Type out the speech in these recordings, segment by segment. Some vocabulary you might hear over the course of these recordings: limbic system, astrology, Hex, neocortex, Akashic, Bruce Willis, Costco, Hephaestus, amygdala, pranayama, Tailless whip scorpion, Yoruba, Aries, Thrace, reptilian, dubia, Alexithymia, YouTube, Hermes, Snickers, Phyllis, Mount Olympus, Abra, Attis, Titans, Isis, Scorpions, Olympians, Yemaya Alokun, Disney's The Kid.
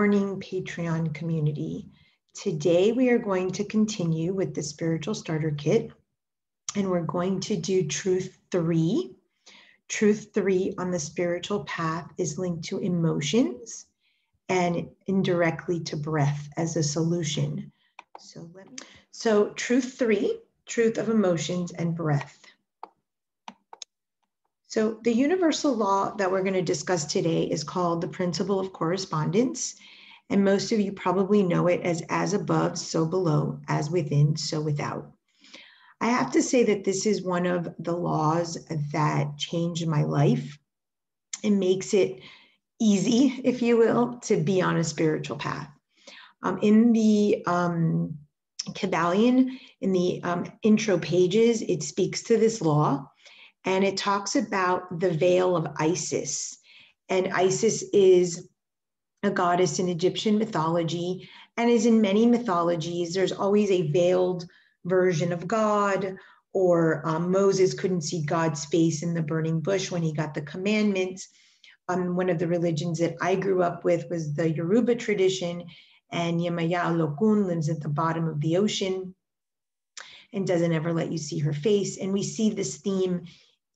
morning Patreon community. Today we are going to continue with the Spiritual Starter Kit, and we're going to do Truth 3. Truth 3 on the spiritual path is linked to emotions and indirectly to breath as a solution. So Truth 3, Truth of Emotions and Breath. So the universal law that we're going to discuss today is called the principle of correspondence. And most of you probably know it as above, so below, as within, so without. I have to say that this is one of the laws that changed my life. It makes it easy, if you will, to be on a spiritual path. In the Kybalion, in the intro pages, it speaks to this law. And it talks about the veil of Isis. And Isis is a goddess in Egyptian mythology, and is in many mythologies. There's always a veiled version of God, or Moses couldn't see God's face in the burning bush when he got the commandments. One of the religions that I grew up with was the Yoruba tradition, and Yemaya Alokun lives at the bottom of the ocean and doesn't ever let you see her face. And we see this theme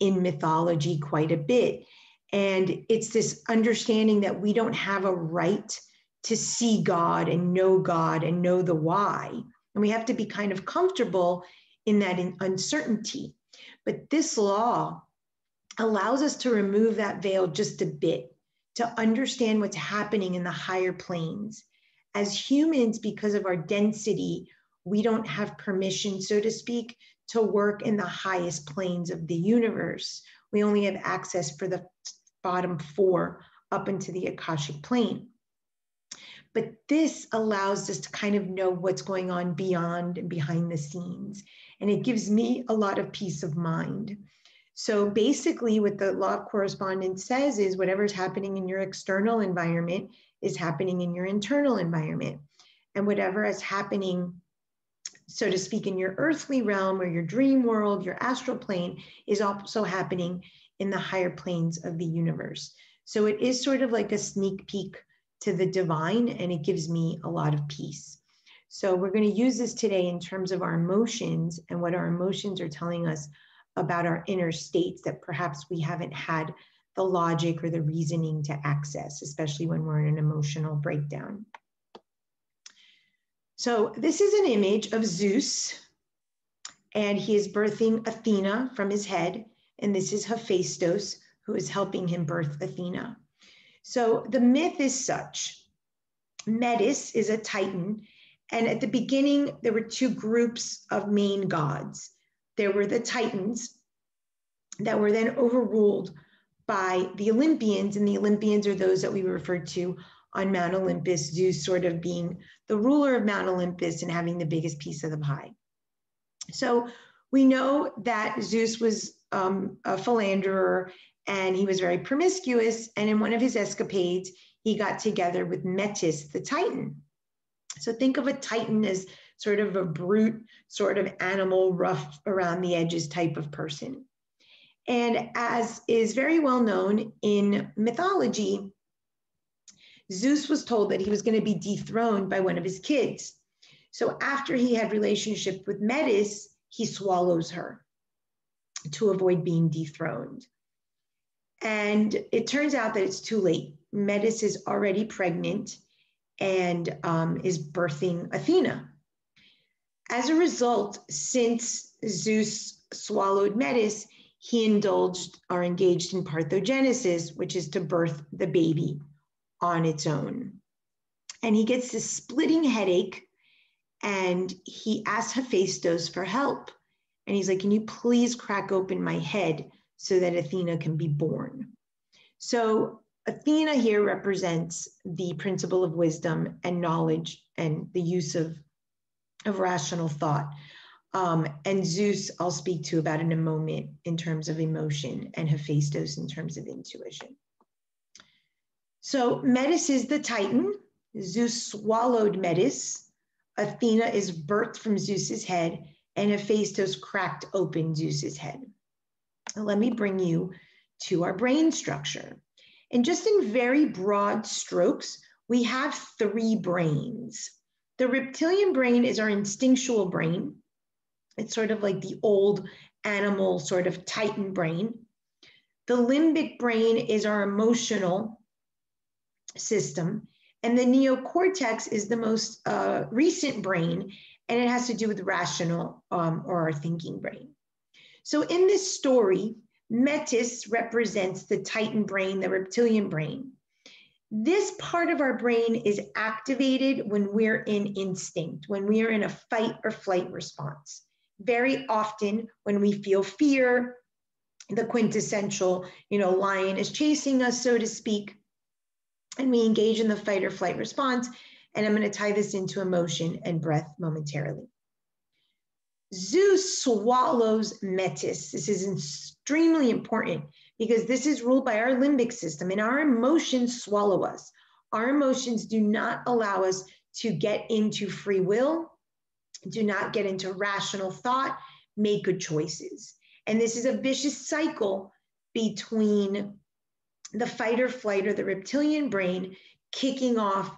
in mythology quite a bit. And it's this understanding that we don't have a right to see God and know the why. And we have to be kind of comfortable in that uncertainty. But this law allows us to remove that veil just a bit, to understand what's happening in the higher planes. As humans, because of our density, we don't have permission, so to speak, to work in the highest planes of the universe. We only have access for the bottom four up into the Akashic plane. But this allows us to kind of know what's going on beyond and behind the scenes. And it gives me a lot of peace of mind. So basically what the law of correspondence says is whatever's happening in your external environment is happening in your internal environment. And whatever is happening, so to speak, in your earthly realm or your dream world, your astral plane, is also happening in the higher planes of the universe. So it is sort of like a sneak peek to the divine, and it gives me a lot of peace. So we're going to use this today in terms of our emotions and what our emotions are telling us about our inner states that perhaps we haven't had the logic or the reasoning to access, especially when we're in an emotional breakdown. So this is an image of Zeus, and he is birthing Athena from his head, and this is Hephaestus, who is helping him birth Athena. So the myth is such. Metis is a Titan, and at the beginning, there were two groups of main gods. There were the Titans that were then overruled by the Olympians, and the Olympians are those that we refer to on Mount Olympus, Zeus sort of being the ruler of Mount Olympus and having the biggest piece of the pie. So we know that Zeus was a philanderer, and he was very promiscuous. And in one of his escapades, he got together with Metis, the Titan. So think of a Titan as sort of a brute, sort of animal, rough around the edges type of person. And as is very well known in mythology, Zeus was told that he was going to be dethroned by one of his kids. So after he had relationship with Metis, he swallows her to avoid being dethroned. And it turns out that it's too late. Metis is already pregnant and is birthing Athena. As a result, since Zeus swallowed Metis, he indulged or engaged in parthenogenesis, which is to birth the baby on its own. And he gets this splitting headache, and he asks Hephaestus for help. And he's like, can you please crack open my head so that Athena can be born? So Athena here represents the principle of wisdom and knowledge and the use of rational thought. And Zeus, I'll speak to about in a moment in terms of emotion, and Hephaestus in terms of intuition. So Metis is the Titan. Zeus swallowed Metis. Athena is birthed from Zeus's head, and Hephaestus cracked open Zeus's head. Now, let me bring you to our brain structure. And just in very broad strokes, we have three brains. The reptilian brain is our instinctual brain. It's sort of like the old animal sort of titan brain. The limbic brain is our emotional system. And the neocortex is the most recent brain, and it has to do with rational or our thinking brain. So in this story, Metis represents the titan brain, the reptilian brain. This part of our brain is activated when we're in instinct, when we are in a fight or flight response. Very often when we feel fear, the quintessential, lion is chasing us, so to speak, and we engage in the fight or flight response. And I'm going to tie this into emotion and breath momentarily. Zeus swallows Metis. This is extremely important because this is ruled by our limbic system, and our emotions swallow us. Our emotions do not allow us to get into free will, do not get into rational thought, make good choices. And this is a vicious cycle between the fight or flight or the reptilian brain kicking off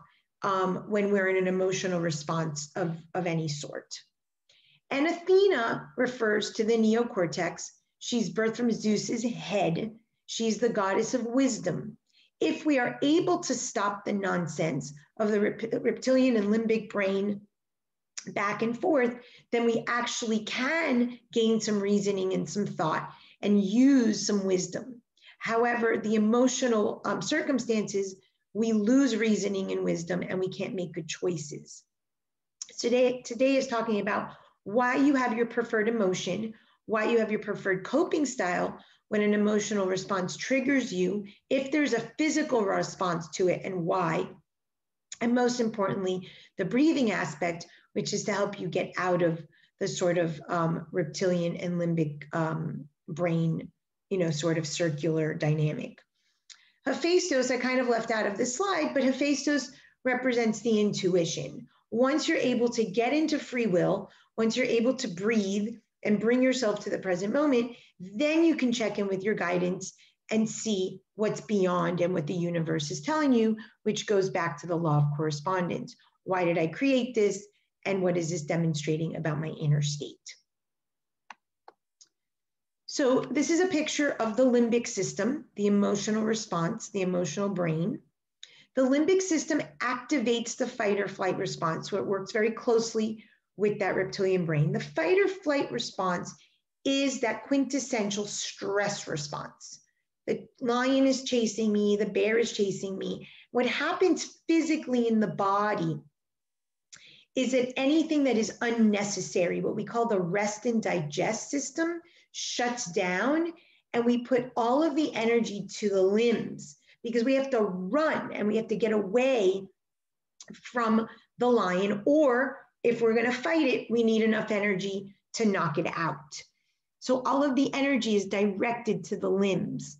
when we're in an emotional response of any sort. And Athena refers to the neocortex. She's birthed from Zeus's head. She's the goddess of wisdom. If we are able to stop the nonsense of the reptilian and limbic brain back and forth, then we actually can gain some reasoning and some thought and use some wisdom. However, the emotional circumstances, we lose reasoning and wisdom, and we can't make good choices. Today is talking about why you have your preferred emotion, why you have your preferred coping style when an emotional response triggers you, if there's a physical response to it and why, and most importantly, the breathing aspect, which is to help you get out of the sort of reptilian and limbic brain, sort of circular dynamic. Hephaestus, I kind of left out of this slide, but Hephaestus represents the intuition. Once you're able to get into free will, once you're able to breathe and bring yourself to the present moment, then you can check in with your guidance and see what's beyond and what the universe is telling you, which goes back to the law of correspondence. Why did I create this? And what is this demonstrating about my inner state? So this is a picture of the limbic system, the emotional response, the emotional brain. The limbic system activates the fight or flight response, so it works very closely with that reptilian brain. The fight or flight response is that quintessential stress response. The lion is chasing me, the bear is chasing me. What happens physically in the body is that anything that is unnecessary, what we call the rest and digest system, shuts down, and we put all of the energy to the limbs because we have to run and we have to get away from the lion, or if we're going to fight it, we need enough energy to knock it out. So all of the energy is directed to the limbs.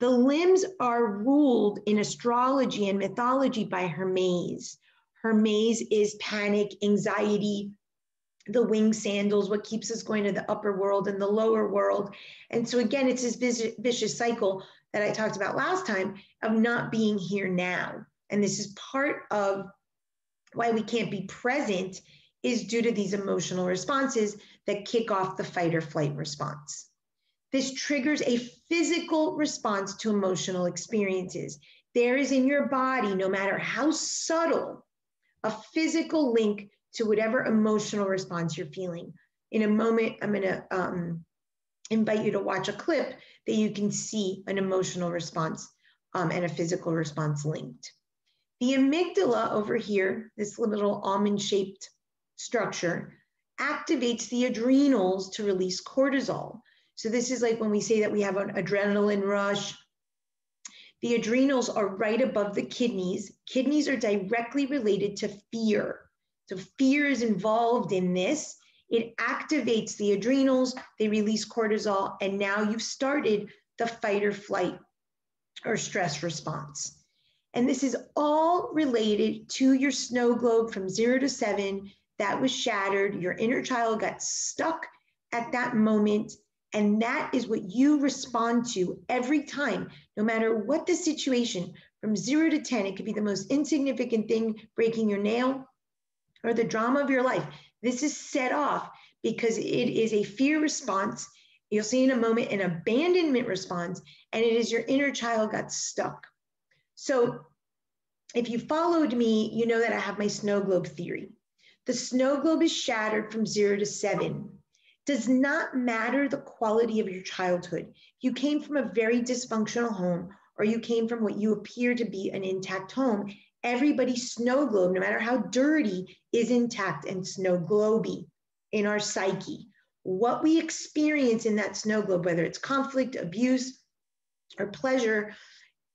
The limbs are ruled in astrology and mythology by Hermes. Hermes is panic, anxiety, the winged sandals, what keeps us going to the upper world and the lower world. And so again, it's this vicious cycle that I talked about last time of not being here now. And this is part of why we can't be present is due to these emotional responses that kick off the fight or flight response. This triggers a physical response to emotional experiences. There is in your body, no matter how subtle, a physical link to whatever emotional response you're feeling. In a moment, I'm gonna invite you to watch a clip that you can see an emotional response and a physical response linked. The amygdala over here, this little almond-shaped structure, activates the adrenals to release cortisol. So this is like when we say that we have an adrenaline rush. The adrenals are right above the kidneys. Kidneys are directly related to fear. So fear is involved in this. It activates the adrenals, they release cortisol, and now you've started the fight or flight or stress response. And this is all related to your snow globe from 0 to 7 that was shattered. Your inner child got stuck at that moment. And that is what you respond to every time, no matter what the situation. From 0 to 10, it could be the most insignificant thing, breaking your nail, or the drama of your life. This is set off because it is a fear response. You'll see in a moment an abandonment response, and it is your inner child got stuck. So if you followed me, you know that I have my snow globe theory. The snow globe is shattered from 0 to 7. Does not matter the quality of your childhood. You came from a very dysfunctional home, or you came from what you appear to be an intact home. Everybody's snow globe, no matter how dirty, is intact and snow globy in our psyche. What we experience in that snow globe, whether it's conflict, abuse, or pleasure,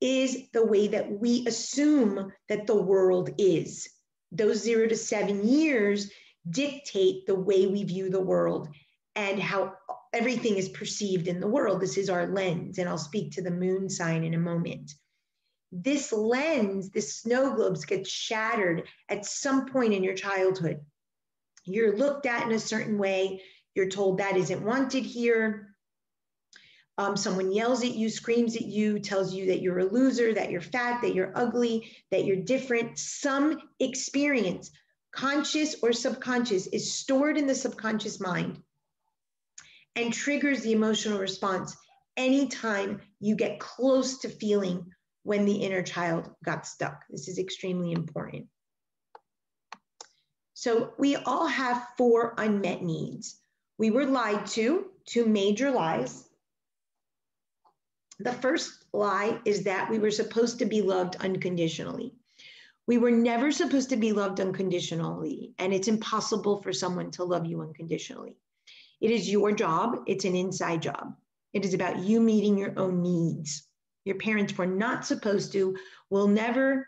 is the way that we assume that the world is. Those 0 to 7 years dictate the way we view the world and how everything is perceived in the world. This is our lens, and I'll speak to the moon sign in a moment. This lens, this snow globes, gets shattered at some point in your childhood. You're looked at in a certain way. You're told that isn't wanted here. Someone yells at you, screams at you, tells you that you're a loser, that you're fat, that you're ugly, that you're different. Some experience, conscious or subconscious, is stored in the subconscious mind and triggers the emotional response anytime you get close to feeling when the inner child got stuck. This is extremely important. So we all have 4 unmet needs. We were lied to, 2 major lies. The first lie is that we were supposed to be loved unconditionally. We were never supposed to be loved unconditionally, and it's impossible for someone to love you unconditionally. It is your job. It's an inside job. It is about you meeting your own needs. Your parents were not supposed to, will never,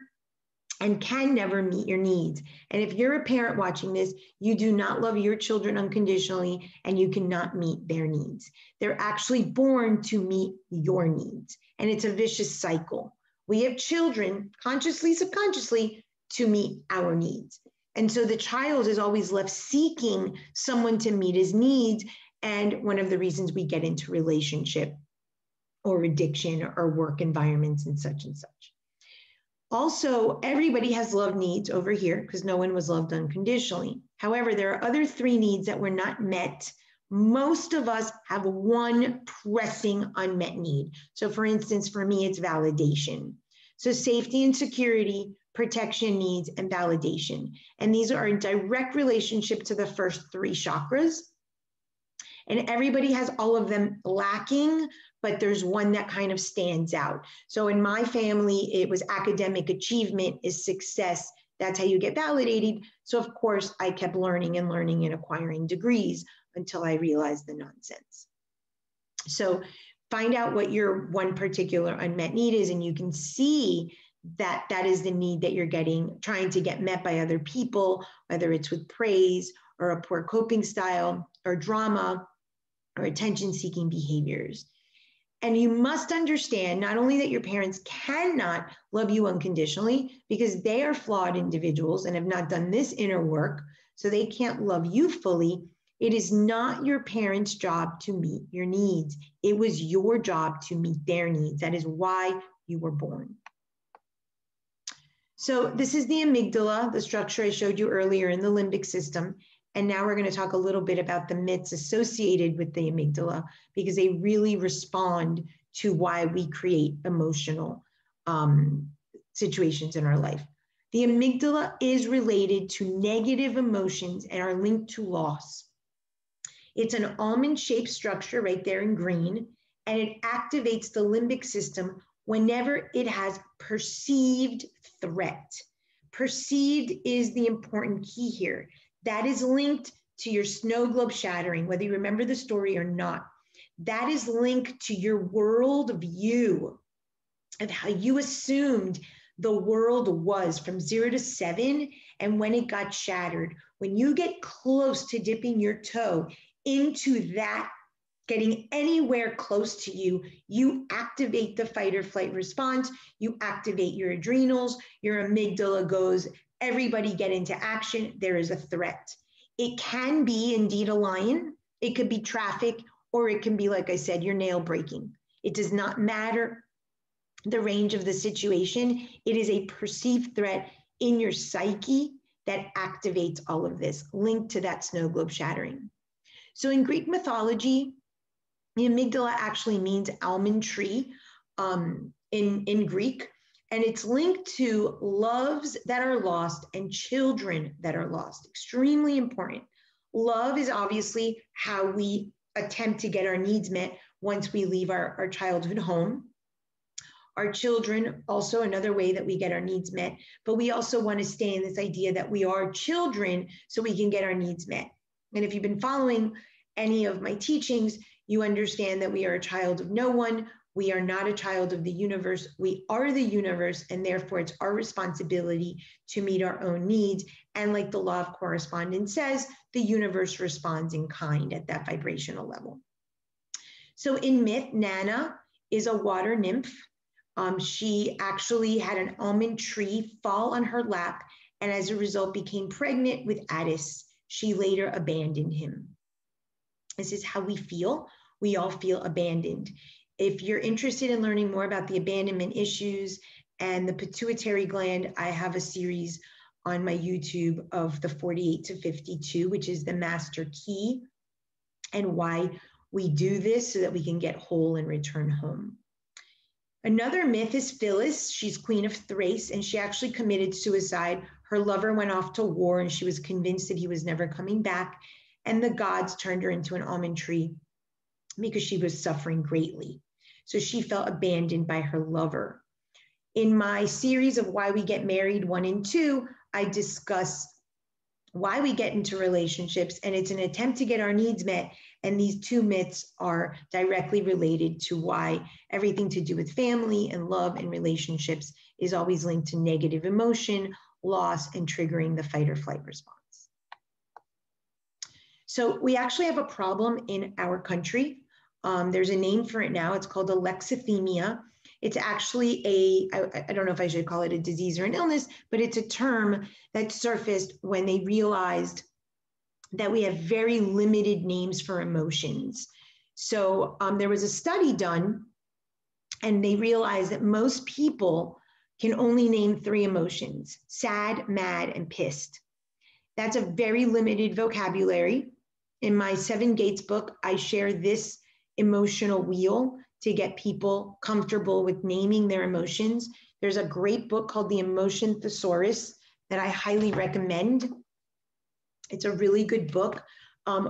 and can never meet your needs. And if you're a parent watching this, you do not love your children unconditionally, and you cannot meet their needs. They're actually born to meet your needs. And it's a vicious cycle. We have children, consciously, subconsciously, to meet our needs. And so the child is always left seeking someone to meet his needs. And one of the reasons we get into relationship or addiction or work environments and such and such. Also, everybody has love needs over here because no one was loved unconditionally. However, there are other 3 needs that were not met. Most of us have 1 pressing unmet need. So for instance, for me, it's validation. So safety and security, protection needs, and validation. And these are in direct relationship to the first 3 chakras. And everybody has all of them lacking, but there's one that kind of stands out. So in my family, it was academic achievement is success. That's how you get validated. So of course, I kept learning and acquiring degrees until I realized the nonsense. So find out what your one particular unmet need is, and you can see that that is the need that you're getting, trying to get met by other people, whether it's with praise or a poor coping style or drama or attention-seeking behaviors. And you must understand not only that your parents cannot love you unconditionally because they are flawed individuals and have not done this inner work, so they can't love you fully. It is not your parents' job to meet your needs. It was your job to meet their needs. That is why you were born. So this is the amygdala, the structure I showed you earlier in the limbic system. And now we're going to talk a little bit about the myths associated with the amygdala, because they really respond to why we create emotional situations in our life. The amygdala is related to negative emotions and are linked to loss. It's an almond-shaped structure right there in green, and it activates the limbic system whenever it has perceived threat. Perceived is the important key here. That is linked to your snow globe shattering, whether you remember the story or not. That is linked to your world view of how you assumed the world was from 0 to 7, and when it got shattered. When you get close to dipping your toe into that, getting anywhere close to you, you activate the fight or flight response, you activate your adrenals, your amygdala goes, everybody get into action. There is a threat. It can be indeed a lion. It could be traffic, or it can be, like I said, your nail breaking. It does not matter. the range of the situation. It is a perceived threat in your psyche that activates all of this, linked to that snow globe shattering. So in Greek mythology, the amygdala actually means almond tree in Greek, and it's linked to loves that are lost and children that are lost. Extremely important. Love is obviously how we attempt to get our needs met once we leave our childhood home. Our children, also another way that we get our needs met, but we also want to stay in this idea that we are children so we can get our needs met. And if you've been following any of my teachings, you understand that we are a child of no one. We are not a child of the universe. We are the universe, and therefore it's our responsibility to meet our own needs. And like the law of correspondence says, the universe responds in kind at that vibrational level. So in myth, Nana is a water nymph. She actually had an almond tree fall on her lap and as a result became pregnant with Attis. She later abandoned him. This is how we feel. We all feel abandoned. If you're interested in learning more about the abandonment issues and the pituitary gland, I have a series on my YouTube of the 48 to 52, which is the master key and why we do this so that we can get whole and return home. Another myth is Phyllis. She's queen of Thrace, and she actually committed suicide. Her lover went off to war, and she was convinced that he was never coming back, and the gods turned her into an almond tree because she was suffering greatly. So she felt abandoned by her lover. In my series of Why We Get Married 1 and 2, I discuss why we get into relationships, and it's an attempt to get our needs met. And these two myths are directly related to why everything to do with family and love and relationships is always linked to negative emotion, loss, and triggering the fight or flight response. So we actually have a problem in our country. There's a name for it now. It's called Alexithymia. It's actually I don't know if I should call it a disease or an illness, but it's a term that surfaced when they realized that we have very limited names for emotions. So there was a study done, and they realized that most people can only name 3 emotions: sad, mad, and pissed. That's a very limited vocabulary. In my 7 Gates book, I share this emotional wheel to get people comfortable with naming their emotions. There's a great book called The Emotion Thesaurus that I highly recommend. It's a really good book.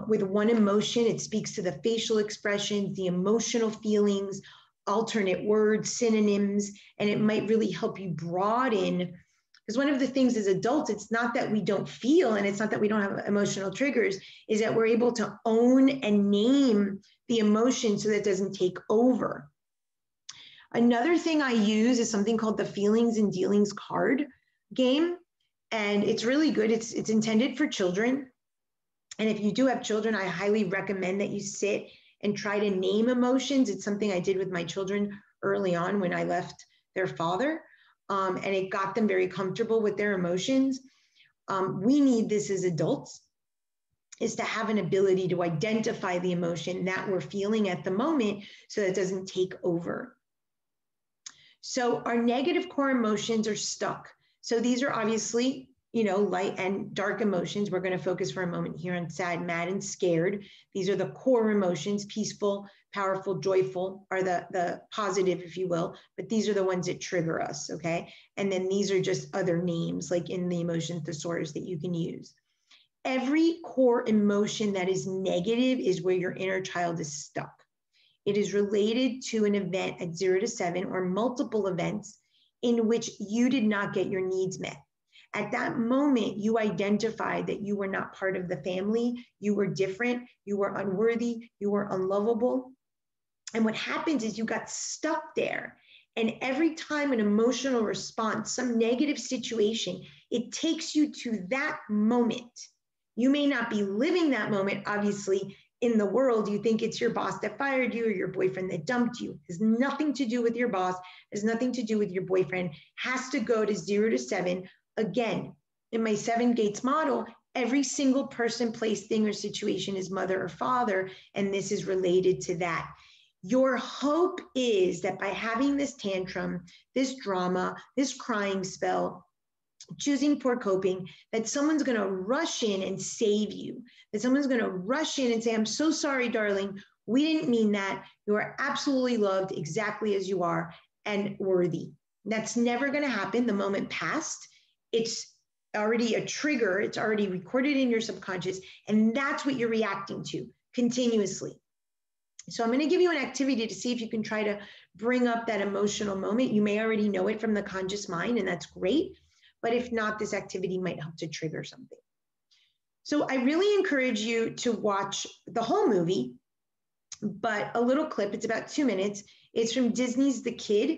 With one emotion, it speaks to the facial expressions, the emotional feelings, alternate words, synonyms, and it might really help you broaden. Because one of the things as adults, it's not that we don't feel and it's not that we don't have emotional triggers, is that we're able to own and name the emotion so that it doesn't take over. Another thing I use is something called the Feelings and Dealings card game. And it's really good. It's intended for children. And if you do have children, I highly recommend that you sit and try to name emotions. It's something I did with my children early on when I left their father. And it got them very comfortable with their emotions. We need this as adults, is to have an ability to identify the emotion that we're feeling at the moment so that it doesn't take over. So our negative core emotions are stuck. So these are obviously, you know, light and dark emotions. We're going to focus for a moment here on sad, mad, and scared. These are the core emotions. Peaceful, powerful, joyful are the positive, if you will, but these are the ones that trigger us, okay? And then these are just other names, like in the Emotion Thesaurus, that you can use. Every core emotion that is negative is where your inner child is stuck. It is related to an event at 0 to 7 or multiple events in which you did not get your needs met. At that moment, you identified that you were not part of the family, you were different, you were unworthy, you were unlovable. And what happens is you got stuck there. And every time an emotional response, some negative situation, it takes you to that moment. You may not be living that moment, obviously, in the world. You think it's your boss that fired you or your boyfriend that dumped you. It has nothing to do with your boss. It has nothing to do with your boyfriend. It has to go to 0 to 7. Again, in my 7 Gates model, every single person, place, thing, or situation is mother or father, and this is related to that. Your hope is that by having this tantrum, this drama, this crying spell, choosing poor coping, that someone's going to rush in and save you, that someone's going to rush in and say, I'm so sorry, darling. We didn't mean that. You are absolutely loved exactly as you are and worthy. That's never going to happen. The moment passed. It's already a trigger. It's already recorded in your subconscious. And that's what you're reacting to continuously. So I'm going to give you an activity to see if you can try to bring up that emotional moment. You may already know it from the conscious mind, and that's great. But if not, this activity might help to trigger something. So I really encourage you to watch the whole movie, but a little clip, it's about 2 minutes. It's from Disney's The Kid.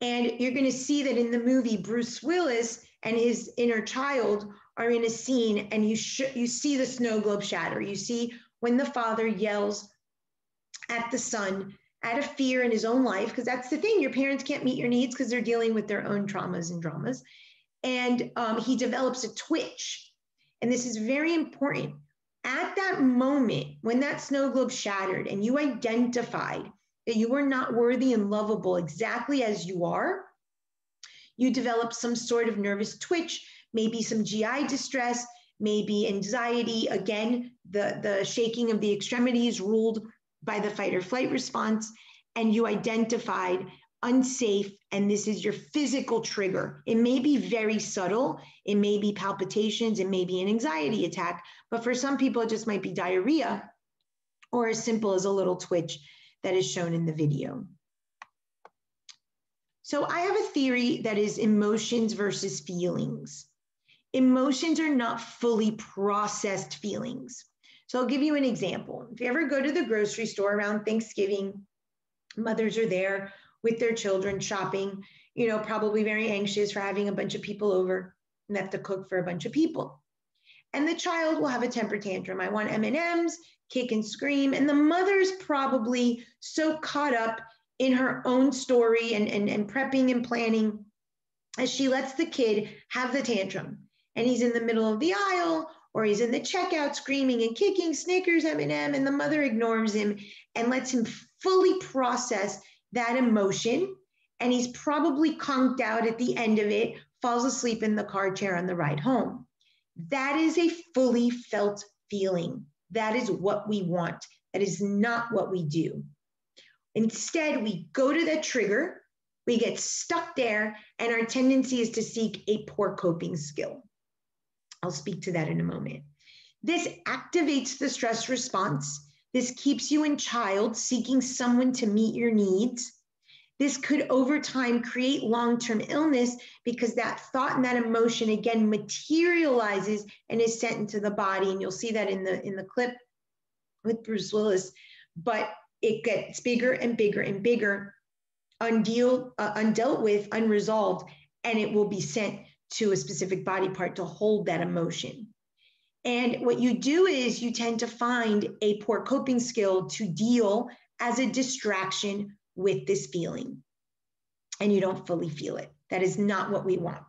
And you're going to see that in the movie, Bruce Willis and his inner child are in a scene, and you see the snow globe shatter. You see when the father yells at the son, at a fear in his own life, because that's the thing, your parents can't meet your needs because they're dealing with their own traumas and dramas. And he develops a twitch. And this is very important. At that moment, when that snow globe shattered and you identified that you were not worthy and lovable exactly as you are, you develop some sort of nervous twitch, maybe some GI distress, maybe anxiety. Again, the shaking of the extremities ruled by the fight or flight response, and you identified unsafe, and this is your physical trigger. It may be very subtle, it may be palpitations, it may be an anxiety attack, but for some people it just might be diarrhea or as simple as a little twitch that is shown in the video. So I have a theory that is emotions versus feelings. Emotions are not fully processed feelings. So I'll give you an example. If you ever go to the grocery store around Thanksgiving, mothers are there with their children shopping, you know, probably very anxious for having a bunch of people over and have to cook for a bunch of people. And the child will have a temper tantrum. I want M&Ms, kick and scream. And the mother's probably so caught up in her own story and prepping and planning as she lets the kid have the tantrum. And he's in the middle of the aisle, or he's in the checkout screaming and kicking Snickers, M&M, and the mother ignores him and lets him fully process that emotion. And he's probably conked out at the end of it, falls asleep in the car chair on the ride home. That is a fully felt feeling. That is what we want. That is not what we do. Instead, we go to that trigger, we get stuck there, and our tendency is to seek a poor coping skill. I'll speak to that in a moment. This activates the stress response. This keeps you in child, seeking someone to meet your needs. This could over time create long-term illness because that thought and that emotion again materializes and is sent into the body. And you'll see that in the clip with Bruce Willis, but it gets bigger and bigger and bigger, undealt with, unresolved, and it will be sent to a specific body part to hold that emotion. And what you do is you tend to find a poor coping skill to deal as a distraction with this feeling, and you don't fully feel it. That is not what we want.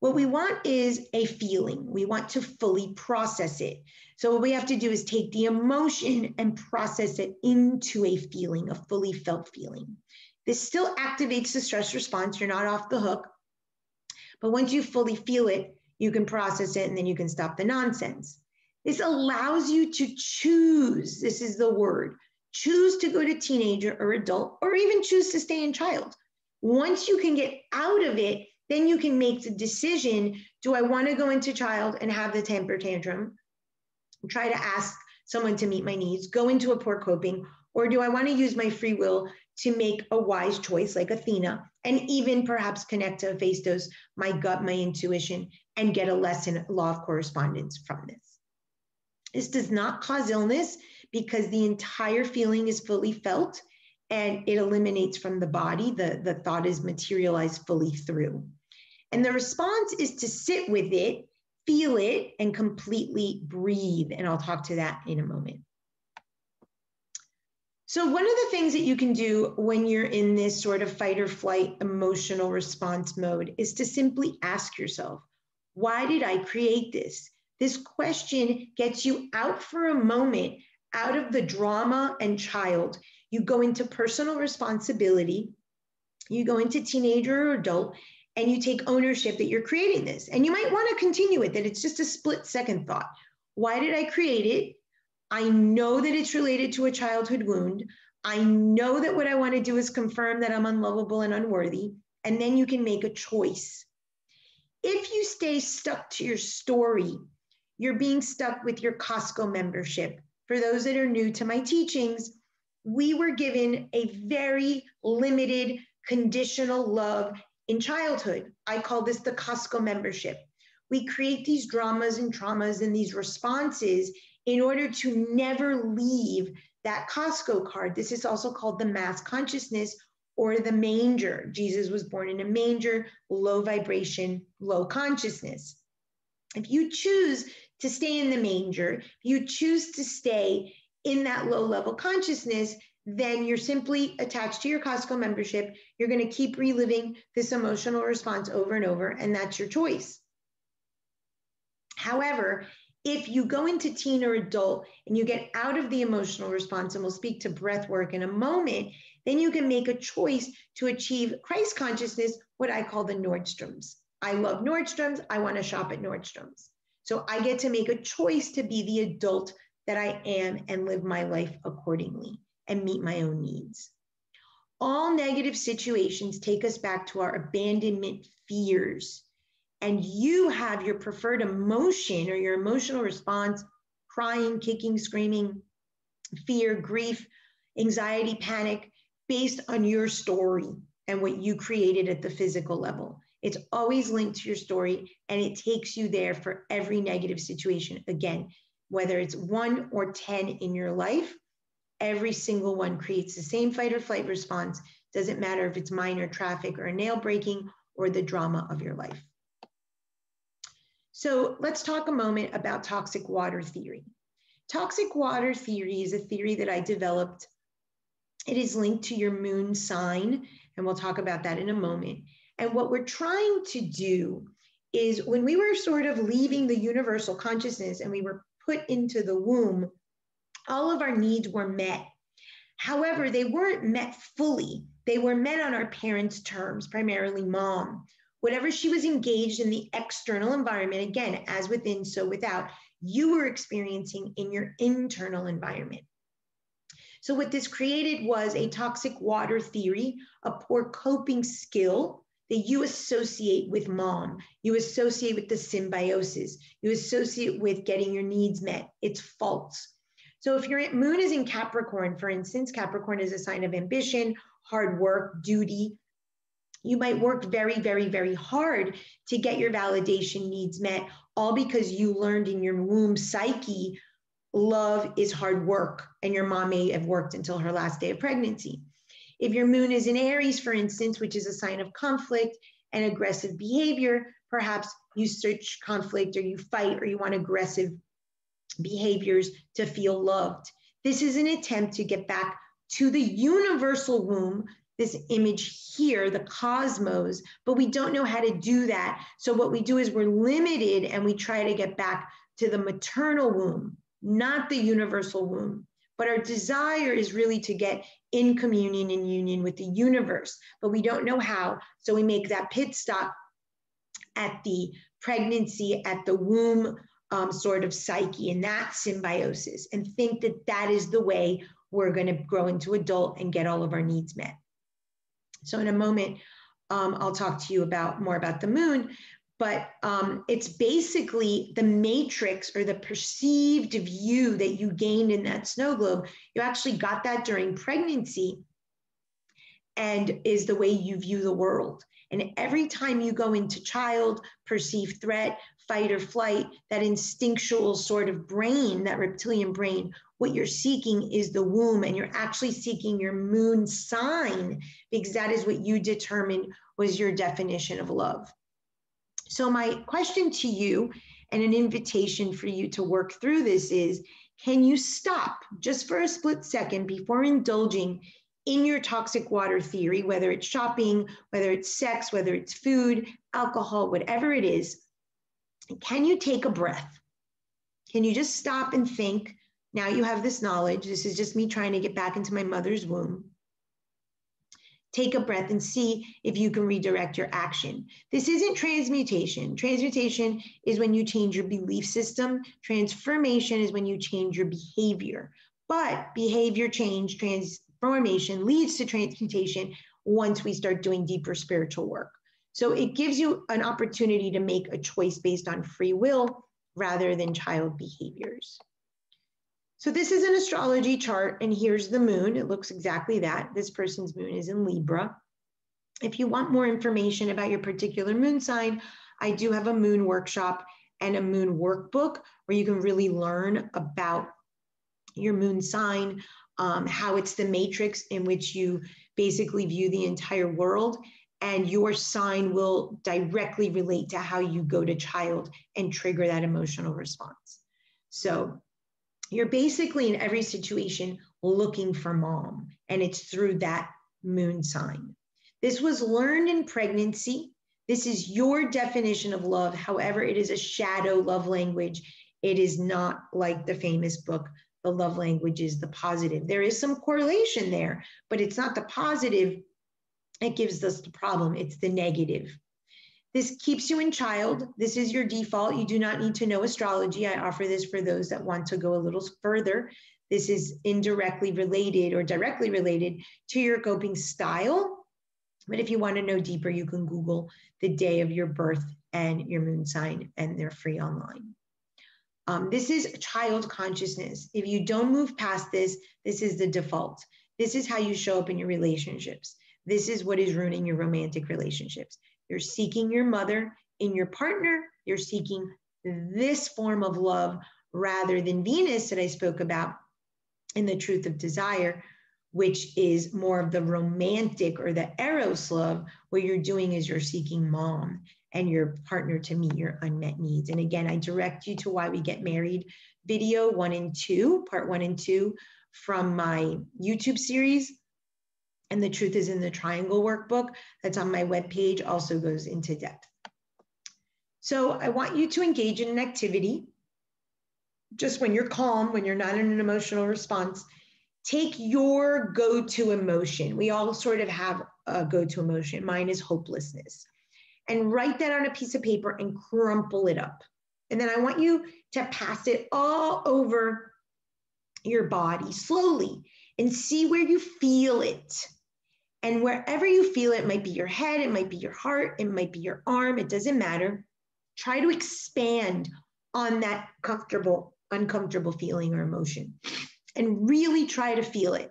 What we want is a feeling. We want to fully process it. So what we have to do is take the emotion and process it into a feeling, a fully felt feeling. This still activates the stress response. You're not off the hook. But once you fully feel it, you can process it, and then you can stop the nonsense. This allows you to choose. This is the word. Choose to go to teenager or adult, or even choose to stay in child. Once you can get out of it, then you can make the decision, do I want to go into child and have the temper tantrum, try to ask someone to meet my needs, go into a poor coping, or do I want to use my free will to make a wise choice like Athena, and even perhaps connect to Hephaestus, my gut, my intuition, and get a lesson, law of correspondence from this. This does not cause illness because the entire feeling is fully felt, and it eliminates from the body. The thought is materialized fully through. And the response is to sit with it, feel it, and completely breathe. And I'll talk to that in a moment. So one of the things that you can do when you're in this sort of fight or flight emotional response mode is to simply ask yourself, why did I create this? This question gets you out for a moment, out of the drama and child. you go into personal responsibility, you go into teenager or adult, and you take ownership that you're creating this. And you might want to continue it, that it's just a split second thought. Why did I create it? I know that it's related to a childhood wound. I know that what I want to do is confirm that I'm unlovable and unworthy. And then you can make a choice. If you stay stuck to your story, you're being stuck with your Costco membership. For those that are new to my teachings, we were given a very limited conditional love in childhood. I call this the Costco membership. We create these dramas and traumas and these responses in order to never leave that Costco card. This is also called the mass consciousness or the manger. Jesus was born in a manger, low vibration, low consciousness. If you choose to stay in the manger, you choose to stay in that low level consciousness, then you're simply attached to your Costco membership. You're going to keep reliving this emotional response over and over, and that's your choice. However, if you go into teen or adult and you get out of the emotional response, and we'll speak to breath work in a moment, then you can make a choice to achieve Christ consciousness, what I call the Nordstroms. I love Nordstroms. I want to shop at Nordstroms. So I get to make a choice to be the adult that I am and live my life accordingly and meet my own needs. All negative situations take us back to our abandonment fears. And you have your preferred emotion or your emotional response, crying, kicking, screaming, fear, grief, anxiety, panic, based on your story and what you created at the physical level. It's always linked to your story, and it takes you there for every negative situation. Again, whether it's 1 or 10 in your life, every single one creates the same fight or flight response. Doesn't matter if it's minor traffic or a nail breaking or the drama of your life. So let's talk a moment about toxic water theory. Toxic water theory is a theory that I developed. It is linked to your moon sign, and we'll talk about that in a moment. And what we're trying to do is, when we were sort of leaving the universal consciousness and we were put into the womb, all of our needs were met. However, they weren't met fully. They were met on our parents' terms, primarily mom. Whatever she was engaged in the external environment, again, as within, so without, you were experiencing in your internal environment. So what this created was a toxic water theory, a poor coping skill that you associate with mom, you associate with the symbiosis, you associate with getting your needs met. It's false. So if your moon is in Capricorn, for instance, Capricorn is a sign of ambition, hard work, duty. You might work very, very, very hard to get your validation needs met, all because you learned in your womb psyche, love is hard work, and your mom may have worked until her last day of pregnancy. If your moon is in Aries, for instance, which is a sign of conflict and aggressive behavior, perhaps you search conflict or you fight or you want aggressive behaviors to feel loved. This is an attempt to get back to the universal womb, this image here, the cosmos, but we don't know how to do that. So what we do is we're limited and we try to get back to the maternal womb, not the universal womb. But our desire is really to get in communion and union with the universe, but we don't know how. So we make that pit stop at the pregnancy, at the womb sort of psyche, and that symbiosis, and think that that is the way we're going to grow into adult and get all of our needs met. So in a moment, I'll talk to you about more about the moon, but it's basically the matrix or the perceived view that you gained in that snow globe. You actually got that during pregnancy and is the way you view the world. And every time you go into child, perceived threat, fight or flight, that instinctual sort of brain, that reptilian brain, what you're seeking is the womb, and you're actually seeking your moon sign, because that is what you determined was your definition of love. So my question to you, and an invitation for you to work through this, is, can you stop just for a split second before indulging in your toxic water theory, whether it's shopping, whether it's sex, whether it's food, alcohol, whatever it is? Can you take a breath? Can you just stop and think, Now you have this knowledge. This is just me trying to get back into my mother's womb. Take a breath and see if you can redirect your action. This isn't transmutation. Transmutation is when you change your belief system. Transformation is when you change your behavior. But behavior change, transformation leads to transmutation once we start doing deeper spiritual work. So it gives you an opportunity to make a choice based on free will rather than child behaviors. So this is an astrology chart, and here's the moon. It looks exactly that. This person's moon is in Libra. If you want more information about your particular moon sign, I do have a moon workshop and a moon workbook where you can really learn about your moon sign, how it's the matrix in which you basically view the entire world, and your sign will directly relate to how you go to child and trigger that emotional response. So you're basically in every situation looking for mom, and it's through that moon sign. This was learned in pregnancy. This is your definition of love. However, it is a shadow love language. It is not like the famous book, The Love Language is the Positive. There is some correlation there, but it's not the positive that gives us the problem. It's the negative. This keeps you in child. This is your default. You do not need to know astrology. I offer this for those that want to go a little further. This is indirectly related or directly related to your coping style. But if you want to know deeper, you can Google the day of your birth and your moon sign, and they're free online. This is child consciousness. If you don't move past this, this is the default. This is how you show up in your relationships. This is what is ruining your romantic relationships. You're seeking your mother in your partner. You're seeking this form of love rather than Venus that I spoke about in The Truth of Desire, which is more of the romantic or the Eros love. What you're doing is you're seeking mom and your partner to meet your unmet needs. And again, I direct you to Why We Get Married video 1 and 2, part 1 and 2 from my YouTube series. And The Truth is in the Triangle workbook that's on my webpage, also goes into depth. So I want you to engage in an activity. Just when you're calm, when you're not in an emotional response, take your go-to emotion. We all sort of have a go-to emotion. Mine is hopelessness. And write that on a piece of paper and crumple it up. And then I want you to pass it all over your body slowly and see where you feel it. And wherever you feel it, might be your head, it might be your heart, it might be your arm, it doesn't matter. Try to expand on that comfortable, uncomfortable feeling or emotion and really try to feel it.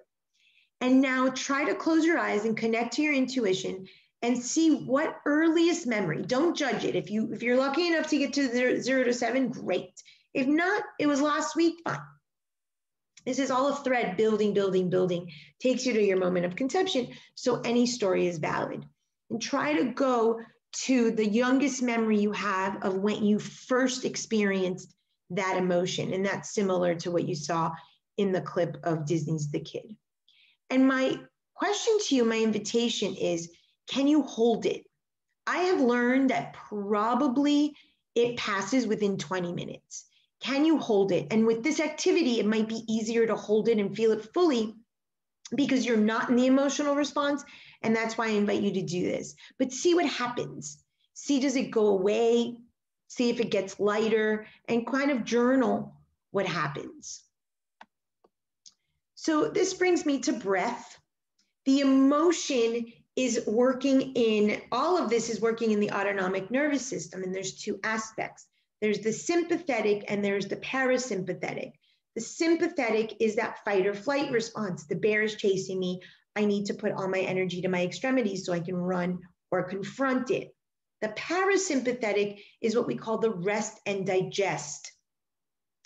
And now try to close your eyes and connect to your intuition and see what earliest memory. Don't judge it. If you're lucky enough to get to 0 to 7, great. If not, it was last week, fine. This is all a thread building, building, building, takes you to your moment of conception. So any story is valid. And try to go to the youngest memory you have of when you first experienced that emotion. And that's similar to what you saw in the clip of Disney's The Kid. And my question to you, my invitation is, can you hold it? I have learned that probably it passes within 20 minutes. Can you hold it? And with this activity, it might be easier to hold it and feel it fully because you're not in the emotional response. And that's why I invite you to do this. But see what happens. See, does it go away? See if it gets lighter, and kind of journal what happens. So this brings me to breath. The emotion is working in, all of this is working in the autonomic nervous system. And there's two aspects. There's the sympathetic and there's the parasympathetic. The sympathetic is that fight or flight response. The bear is chasing me. I need to put all my energy to my extremities so I can run or confront it. The parasympathetic is what we call the rest and digest.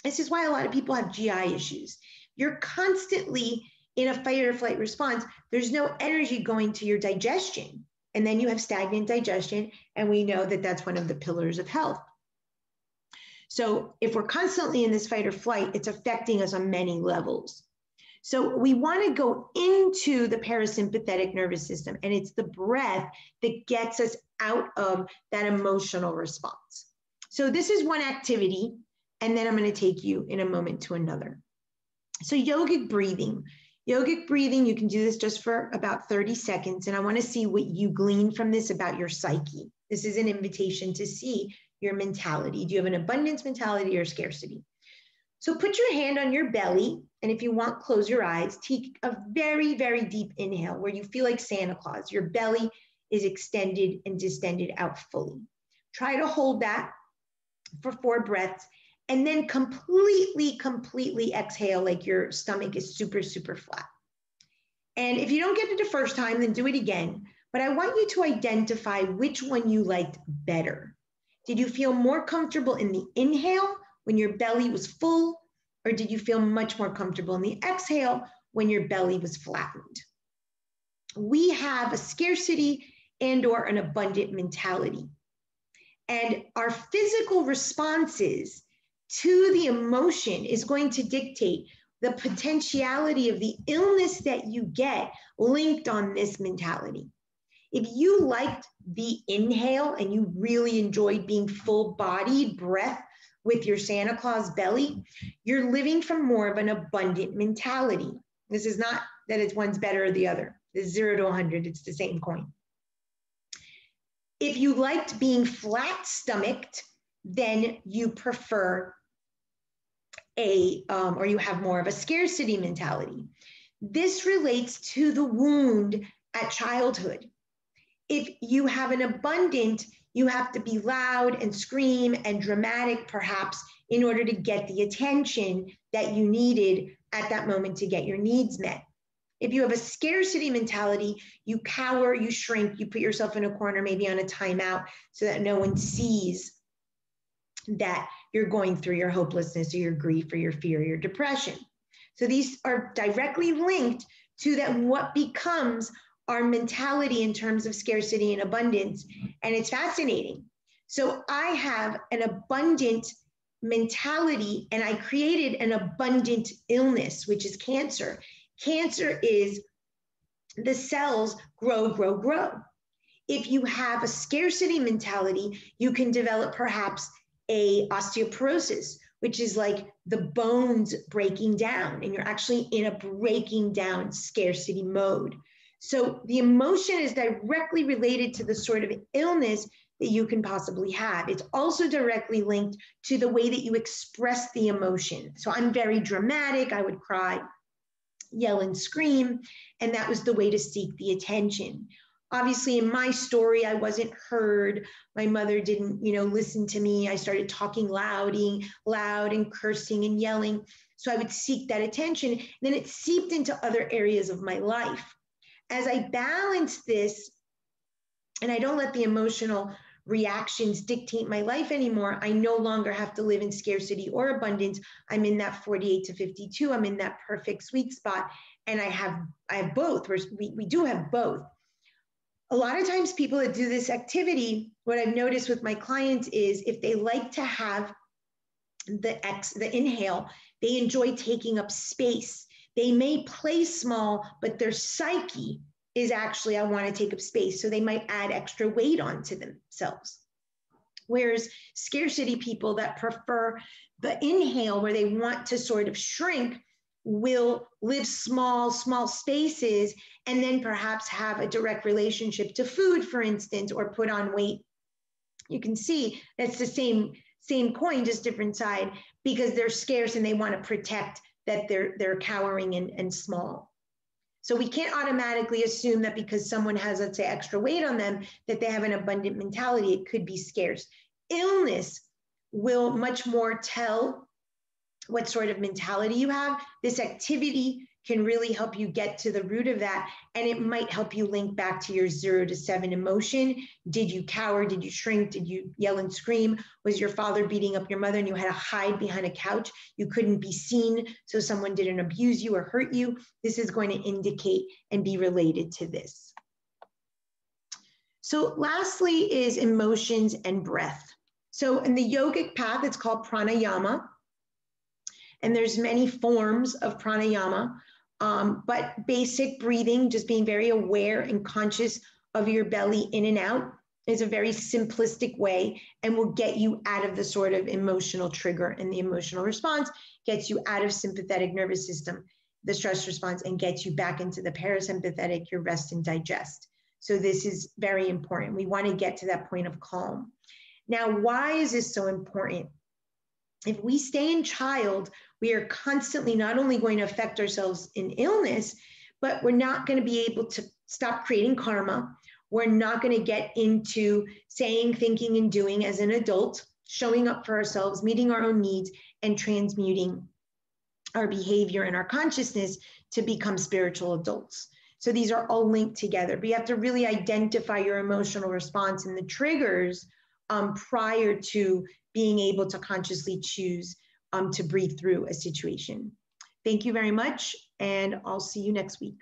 This is why a lot of people have GI issues. You're constantly in a fight or flight response. There's no energy going to your digestion. And then you have stagnant digestion. And we know that that's one of the pillars of health. So if we're constantly in this fight or flight, it's affecting us on many levels. So we want to go into the parasympathetic nervous system, and it's the breath that gets us out of that emotional response. So this is one activity, and then I'm going to take you in a moment to another. So yogic breathing. Yogic breathing, you can do this just for about 30 seconds. And I want to see what you glean from this about your psyche. This is an invitation to see your mentality. Do you have an abundance mentality or scarcity? So put your hand on your belly. And if you want, close your eyes. Take a very, very deep inhale where you feel like Santa Claus. Your belly is extended and distended out fully. Try to hold that for 4 breaths. And then completely exhale like your stomach is super, super flat. And if you don't get it the first time, then do it again. But I want you to identify which one you liked better. Did you feel more comfortable in the inhale when your belly was full? Or did you feel much more comfortable in the exhale when your belly was flattened? We have a scarcity and or an abundant mentality. And our physical responses to the emotion is going to dictate the potentiality of the illness that you get linked on this mentality. If you liked the inhale and you really enjoyed being full-bodied breath with your Santa Claus belly, you're living from more of an abundant mentality. This is not that it's one's better or the other. It's 0 to 100, it's the same coin. If you liked being flat-stomached, then you prefer or you have more of a scarcity mentality. This relates to the wound at childhood. If you have an abundant, you have to be loud and scream and dramatic perhaps in order to get the attention that you needed at that moment to get your needs met. If you have a scarcity mentality, you cower, you shrink, you put yourself in a corner, maybe on a timeout so that no one sees that you're going through your hopelessness or your grief or your fear or your depression. So these are directly linked to that what becomes our mentality in terms of scarcity and abundance. And it's fascinating. So I have an abundant mentality and I created an abundant illness, which is cancer. Cancer is the cells grow. If you have a scarcity mentality, you can develop perhaps a osteoporosis, which is like the bones breaking down and you're actually in a breaking down scarcity mode. So the emotion is directly related to the sort of illness that you can possibly have. It's also directly linked to the way that you express the emotion. So I'm very dramatic. I would cry, yell and scream. And that was the way to seek the attention. Obviously, in my story, I wasn't heard. My mother didn't, listen to me. I started talking loud and cursing and yelling. So I would seek that attention. And then it seeped into other areas of my life. As I balance this, and I don't let the emotional reactions dictate my life anymore, I no longer have to live in scarcity or abundance. I'm in that 48 to 52. I'm in that perfect sweet spot. And I have both. We do have both. A lot of times people that do this activity, what I've noticed with my clients is if they like to have the inhale, they enjoy taking up space. They may play small, but their psyche is actually, I want to take up space. So they might add extra weight onto themselves. Whereas scarcity people that prefer the inhale where they want to sort of shrink will live small spaces and then perhaps have a direct relationship to food, for instance, or put on weight. You can see that's the same coin, just different side, because they're scarce and they want to protect that they're cowering and small. So we can't automatically assume that because someone has, let's say, extra weight on them, that they have an abundant mentality. It could be scarce. Illness will much more tell what sort of mentality you have. This activity can really help you get to the root of that. And it might help you link back to your 0 to 7 emotion. Did you cower? Did you shrink? Did you yell and scream? Was your father beating up your mother and you had to hide behind a couch? You couldn't be seen, so someone didn't abuse you or hurt you. This is going to indicate and be related to this. So lastly is emotions and breath. So in the yogic path, it's called pranayama. And there's many forms of pranayama. But basic breathing, just being very aware and conscious of your belly in and out. is a very simplistic way and will get you out of the sort of emotional trigger, and the emotional response gets you out of sympathetic nervous system, the stress response, and gets you back into the parasympathetic, your rest and digest. So this is very important. We want to get to that point of calm. Now, why is this so important? If we stay in child, we are constantly not only going to affect ourselves in illness, but we're not going to be able to stop creating karma. We're not going to get into saying, thinking, and doing as an adult, showing up for ourselves, meeting our own needs, and transmuting our behavior and our consciousness to become spiritual adults. So these are all linked together, but you have to really identify your emotional response and the triggers prior to being able to consciously choose to breathe through a situation. Thank you very much, and I'll see you next week.